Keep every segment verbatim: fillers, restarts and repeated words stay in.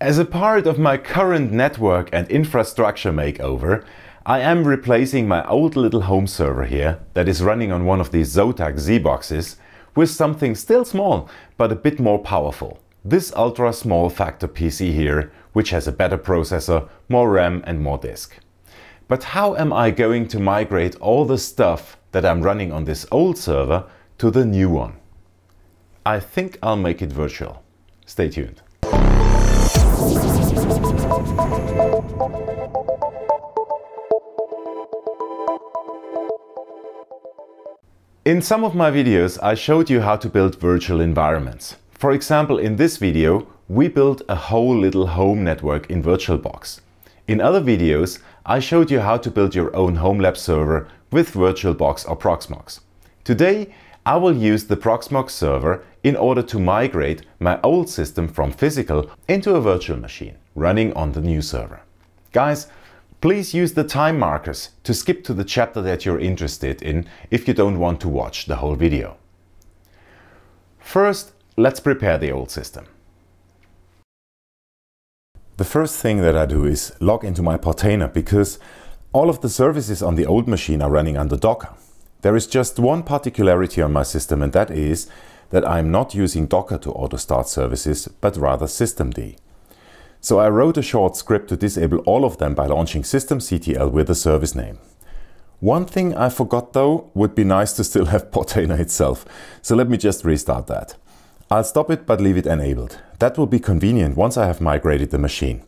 As a part of my current network and infrastructure makeover, I am replacing my old little home server here that is running on one of these Zotac Z boxes with something still small but a bit more powerful. This ultra small factor P C here, which has a better processor, more RAM and more disk. But how am I going to migrate all the stuff that I'm running on this old server to the new one? I think I'll make it virtual. Stay tuned. In some of my videos, I showed you how to build virtual environments. For example, in this video, we built a whole little home network in VirtualBox. In other videos, I showed you how to build your own home lab server with VirtualBox or Proxmox. Today, I will use the Proxmox server in order to migrate my old system from physical into a virtual machine running on the new server. Guys, please use the time markers to skip to the chapter that you're interested in if you don't want to watch the whole video. First, let's prepare the old system. The first thing that I do is log into my Portainer, because all of the services on the old machine are running under Docker. There is just one particularity on my system, and that is that I'm not using Docker to auto-start services, but rather systemd. So I wrote a short script to disable all of them by launching systemctl with a service name. One thing I forgot though, would be nice to still have Portainer itself. So let me just restart that. I'll stop it but leave it enabled. That will be convenient once I have migrated the machine.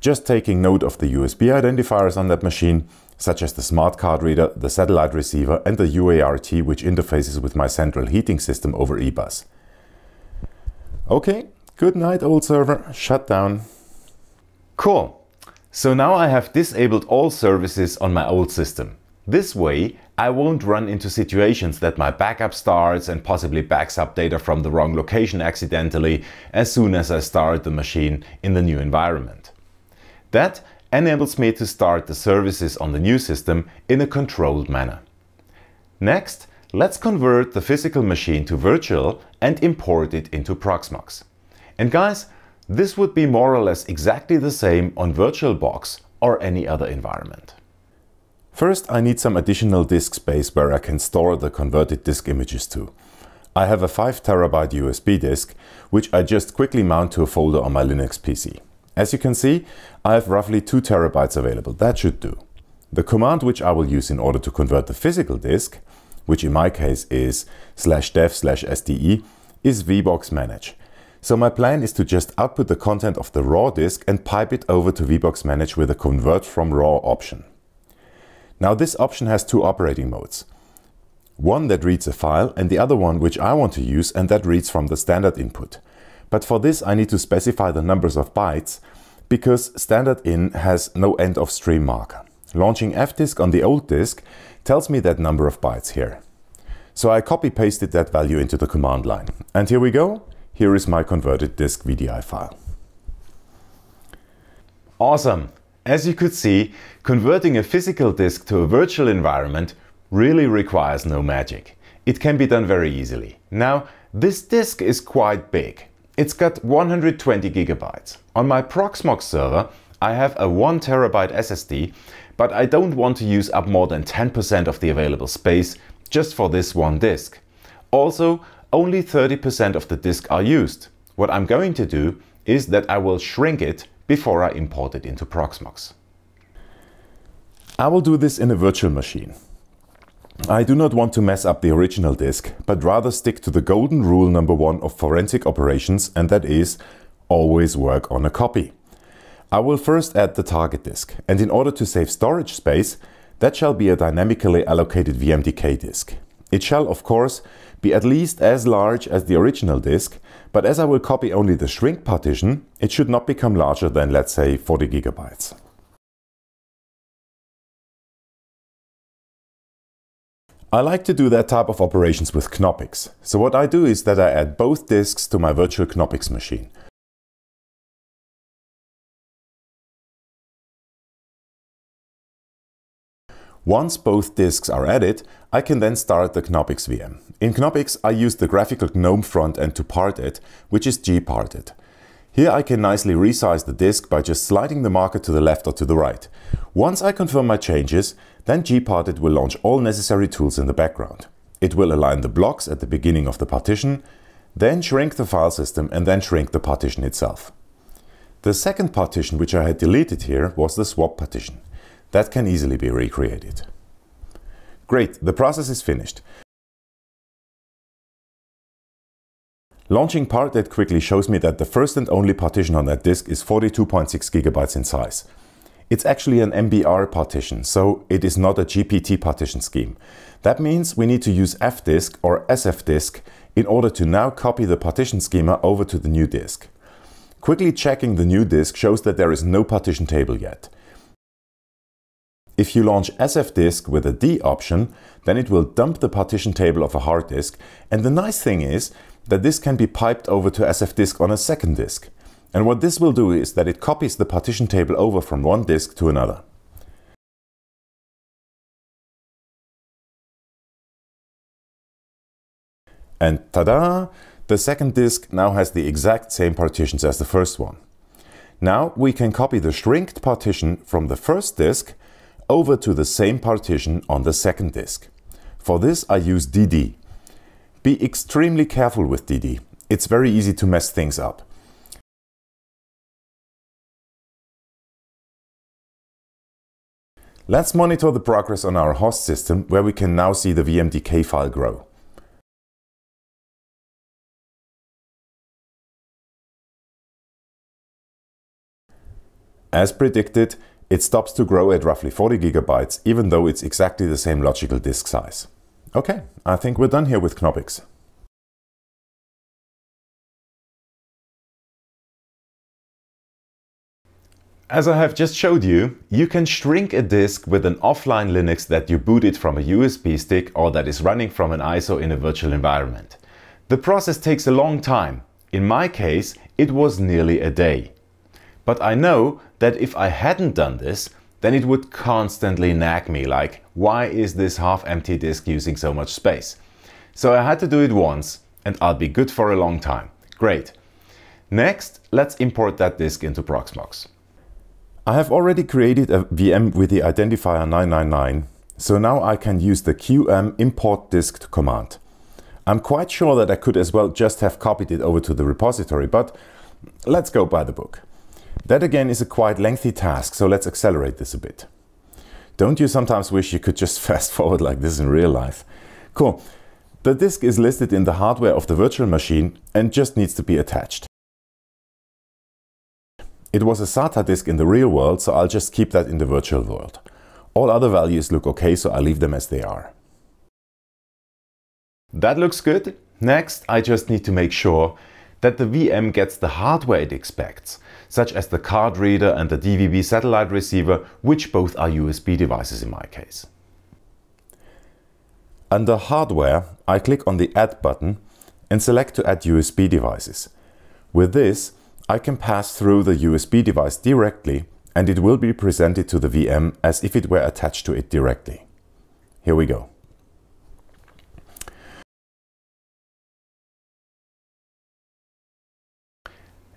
Just taking note of the U S B identifiers on that machine, such as the smart card reader, the satellite receiver and the U A R T, which interfaces with my central heating system over eBus. Okay, good night old server, shut down. Cool, so now I have disabled all services on my old system. This way, I won't run into situations that my backup starts and possibly backs up data from the wrong location accidentally as soon as I start the machine in the new environment. That enables me to start the services on the new system in a controlled manner. Next, let's convert the physical machine to virtual and import it into Proxmox. And guys, this would be more or less exactly the same on VirtualBox or any other environment. First, I need some additional disk space where I can store the converted disk images to. I have a five terabyte U S B disk, which I just quickly mount to a folder on my Linux P C. As you can see, I have roughly two terabytes available. That should do. The command which I will use in order to convert the physical disk, which in my case is slash dev slash S D E, is VBoxManage. So my plan is to just output the content of the raw disk and pipe it over to VBoxManage with a convert from raw option. Now this option has two operating modes. One that reads a file and the other one which I want to use and that reads from the standard input. But for this I need to specify the numbers of bytes because standard in has no end of stream marker. Launching fdisk on the old disk tells me that number of bytes here. So I copy pasted that value into the command line. And here we go. Here is my converted disk V D I file. Awesome. As you could see, converting a physical disk to a virtual environment really requires no magic. It can be done very easily. Now, this disk is quite big. It's got one hundred twenty gigabytes. On my Proxmox server, I have a one terabyte S S D, but I don't want to use up more than ten percent of the available space just for this one disk. Also, only thirty percent of the disk are used. What I'm going to do is that I will shrink it before I import it into Proxmox. I will do this in a virtual machine. I do not want to mess up the original disk, but rather stick to the golden rule number one of forensic operations, and that is always work on a copy. I will first add the target disk, and in order to save storage space, that shall be a dynamically allocated V M D K disk. It shall, of course, be at least as large as the original disk, but as I will copy only the shrink partition, it should not become larger than, let's say, forty gigabytes. I like to do that type of operations with Knoppix. So what I do is that I add both disks to my virtual Knoppix machine. Once both disks are added, I can then start the Knoppix V M. In Knoppix, I use the graphical GNOME front end to part it, which is GParted. Here I can nicely resize the disk by just sliding the marker to the left or to the right. Once I confirm my changes, then GParted will launch all necessary tools in the background. It will align the blocks at the beginning of the partition, then shrink the file system and then shrink the partition itself. The second partition which I had deleted here was the swap partition. That can easily be recreated. Great, the process is finished. Launching Parted quickly shows me that the first and only partition on that disk is forty-two point six gigabytes in size. It's actually an M B R partition, so it is not a G P T partition scheme. That means we need to use fdisk or sfdisk in order to now copy the partition schema over to the new disk. Quickly checking the new disk shows that there is no partition table yet. If you launch sfdisk with a D option, then it will dump the partition table of a hard disk, and the nice thing is that this can be piped over to sfdisk on a second disk. And what this will do is that it copies the partition table over from one disk to another. And ta-da! The second disk now has the exact same partitions as the first one. Now we can copy the shrinked partition from the first disk over to the same partition on the second disk. For this I use D D. Be extremely careful with D D. It's very easy to mess things up. Let's monitor the progress on our host system, where we can now see the V M D K file grow. As predicted, it stops to grow at roughly forty gigabytes, even though it's exactly the same logical disk size. Okay, I think we're done here with Knoppix. As I have just showed you, you can shrink a disk with an offline Linux that you booted from a U S B stick or that is running from an I S O in a virtual environment. The process takes a long time. In my case, it was nearly a day. But I know that if I hadn't done this, then it would constantly nag me like, why is this half-empty disk using so much space? So I had to do it once and I'll be good for a long time. Great. Next, let's import that disk into Proxmox. I have already created a V M with the identifier nine nine nine, so now I can use the qm import disk command. I'm quite sure that I could as well just have copied it over to the repository, but let's go by the book. That again is a quite lengthy task, so let's accelerate this a bit. Don't you sometimes wish you could just fast forward like this in real life? Cool. The disk is listed in the hardware of the virtual machine and just needs to be attached. It was a SATA disk in the real world, so I'll just keep that in the virtual world. All other values look okay, so I leave them as they are. That looks good. Next, I just need to make sure that the V M gets the hardware it expects, such as the card reader and the D V B satellite receiver, which both are U S B devices in my case. Under hardware, I click on the Add button and select to add U S B devices. With this, I can pass through the U S B device directly and it will be presented to the V M as if it were attached to it directly. Here we go.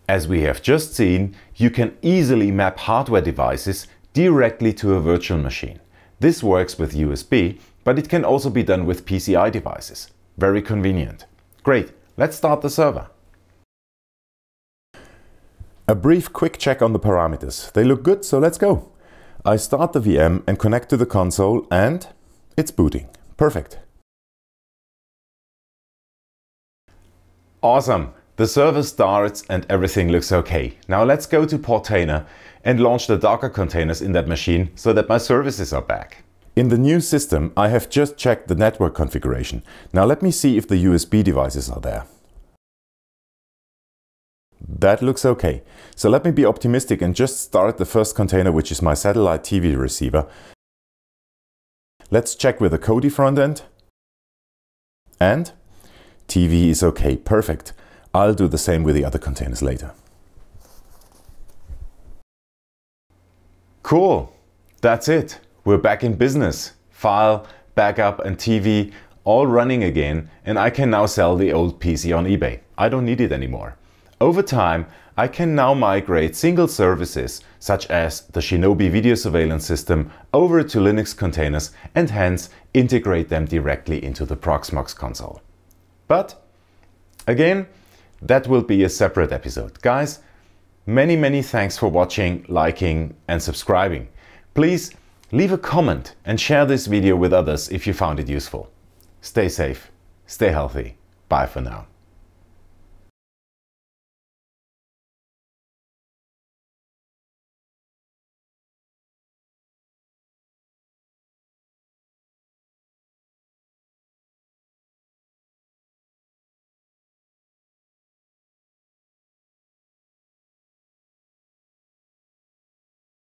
As we have just seen, you can easily map hardware devices directly to a virtual machine. This works with U S B, but it can also be done with P C I devices. Very convenient. Great, let's start the server. A brief quick check on the parameters. They look good, so let's go. I start the V M and connect to the console and it's booting. Perfect. Awesome. The server starts and everything looks okay. Now let's go to Portainer and launch the Docker containers in that machine so that my services are back. In the new system, I have just checked the network configuration. Now let me see if the U S B devices are there. That looks okay. So let me be optimistic and just start the first container, which is my satellite T V receiver. Let's check with the Kodi front end. And T V is okay, perfect. I'll do the same with the other containers later. Cool, that's it. We're back in business. File, backup and T V all running again, and I can now sell the old P C on eBay. I don't need it anymore. Over time, I can now migrate single services, such as the Shinobi video surveillance system, over to Linux containers and hence integrate them directly into the Proxmox console. But again, that will be a separate episode. Guys, many, many thanks for watching, liking and subscribing. Please leave a comment and share this video with others if you found it useful. Stay safe, stay healthy, bye for now.